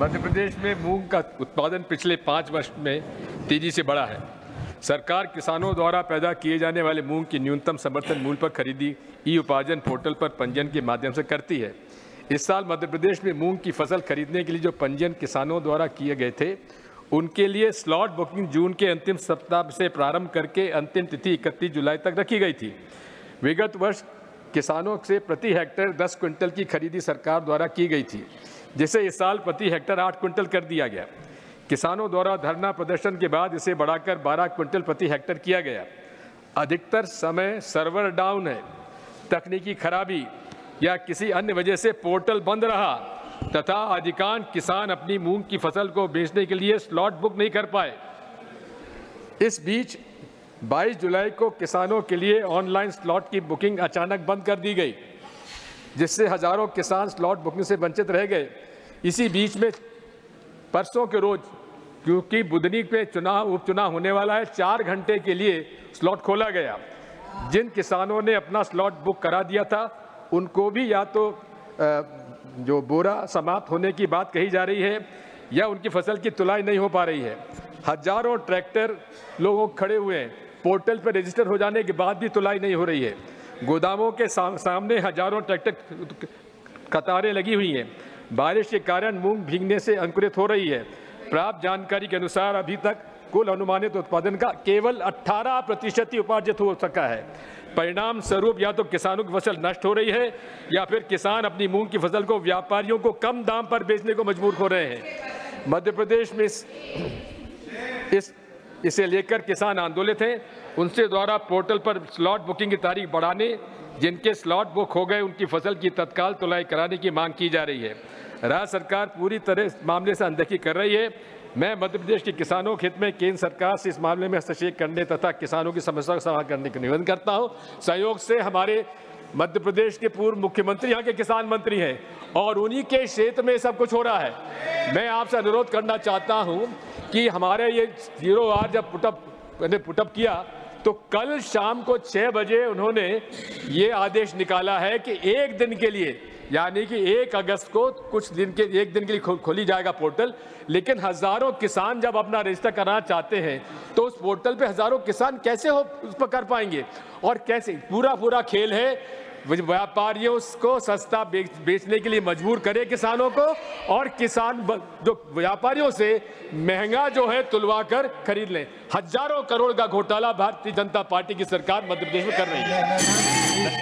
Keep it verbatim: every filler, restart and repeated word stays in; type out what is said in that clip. मध्य प्रदेश में मूंग का उत्पादन पिछले पाँच वर्ष में तेजी से बढ़ा है। सरकार किसानों द्वारा पैदा किए जाने वाले मूंग की न्यूनतम समर्थन मूल्य पर खरीदी ई उपार्जन पोर्टल पर पंजीयन के माध्यम से करती है। इस साल मध्य प्रदेश में मूंग की फसल खरीदने के लिए जो पंजीयन किसानों द्वारा किए गए थे, उनके लिए स्लॉट बुकिंग जून के अंतिम सप्ताह से प्रारंभ करके अंतिम तिथि इकतीस जुलाई तक रखी गई थी। विगत वर्ष किसानों से प्रति हेक्टेयर दस क्विंटल की खरीदी सरकार द्वारा की गई थी, जिसे इस साल प्रति हेक्टेयर आठ क्विंटल कर दिया गया। किसानों द्वारा धरना प्रदर्शन के बाद इसे बढ़ाकर बारह क्विंटल प्रति हेक्टेयर किया गया। अधिकतर समय सर्वर डाउन है, तकनीकी खराबी या किसी अन्य वजह से पोर्टल बंद रहा तथा अधिकांश किसान अपनी मूंग की फसल को बेचने के लिए स्लॉट बुक नहीं कर पाए। इस बीच बाईस जुलाई को किसानों के लिए ऑनलाइन स्लॉट की बुकिंग अचानक बंद कर दी गई, जिससे हजारों किसान स्लॉट बुकिंग से वंचित रह गए। इसी बीच में परसों के रोज, क्योंकि बुधनी पे चुनाव उपचुनाव होने वाला है, चार घंटे के लिए स्लॉट खोला गया। जिन किसानों ने अपना स्लॉट बुक करा दिया था उनको भी या तो जो बोरा समाप्त होने की बात कही जा रही है या उनकी फसल की तुलाई नहीं हो पा रही है। हजारों ट्रैक्टर लोगों खड़े हुए हैं, पोर्टल पर रजिस्टर हो जाने के बाद भी तुलाई नहीं हो रही है। गोदामों के सामने हजारों ट्रैक्टर कतारें लगी हुई हैं। बारिश के कारण मूंग भीगने से अंकुरित हो रही है। प्राप्त जानकारी के अनुसार अभी तक कुल अनुमानित उत्पादन का केवल अठारह प्रतिशत ही उपार्जित हो सका है। परिणाम स्वरूप या तो किसानों की फसल नष्ट हो रही है या फिर किसान अपनी मूंग की फसल को व्यापारियों को कम दाम पर बेचने को मजबूर हो रहे हैं। मध्य प्रदेश में इस, इस इसे लेकर किसान आंदोलित हैं। उनसे द्वारा पोर्टल पर स्लॉट बुकिंग की तारीख बढ़ाने, जिनके स्लॉट बुक हो गए उनकी फसल की तत्काल तुलाई कराने की मांग की जा रही है। राज्य सरकार पूरी तरह इस मामले से अनदेखी कर रही है। मैं मध्य प्रदेश के किसानों के हित में केंद्र सरकार से इस मामले में हस्तक्षेप करने तथा किसानों की समस्या का समाधान करने का निवेदन करता हूँ। सहयोग से हमारे मध्य प्रदेश के पूर्व मुख्यमंत्री यहाँ के किसान मंत्री हैं और उन्हीं के क्षेत्र में सब कुछ हो रहा है। मैं आपसे अनुरोध करना चाहता हूँ कि हमारे ये जीरो आर जब पुटअप मैंने पुटअप किया तो कल शाम को छः बजे उन्होंने ये आदेश निकाला है कि एक दिन के लिए, यानी कि एक अगस्त को कुछ दिन के एक दिन के लिए खो, खोली जाएगा पोर्टल। लेकिन हज़ारों किसान जब अपना रजिस्टर कराना चाहते हैं तो उस पोर्टल पे हज़ारों किसान कैसे हो उस पर कर पाएंगे और कैसे पूरा पूरा खेल है। व्यापारियों उसको सस्ता बेच, बेचने के लिए मजबूर करे किसानों को और किसान जो व्यापारियों से महंगा जो है तुलवा कर खरीद लें। हजारों करोड़ का घोटाला भारतीय जनता पार्टी की सरकार मध्य प्रदेश में कर रही है।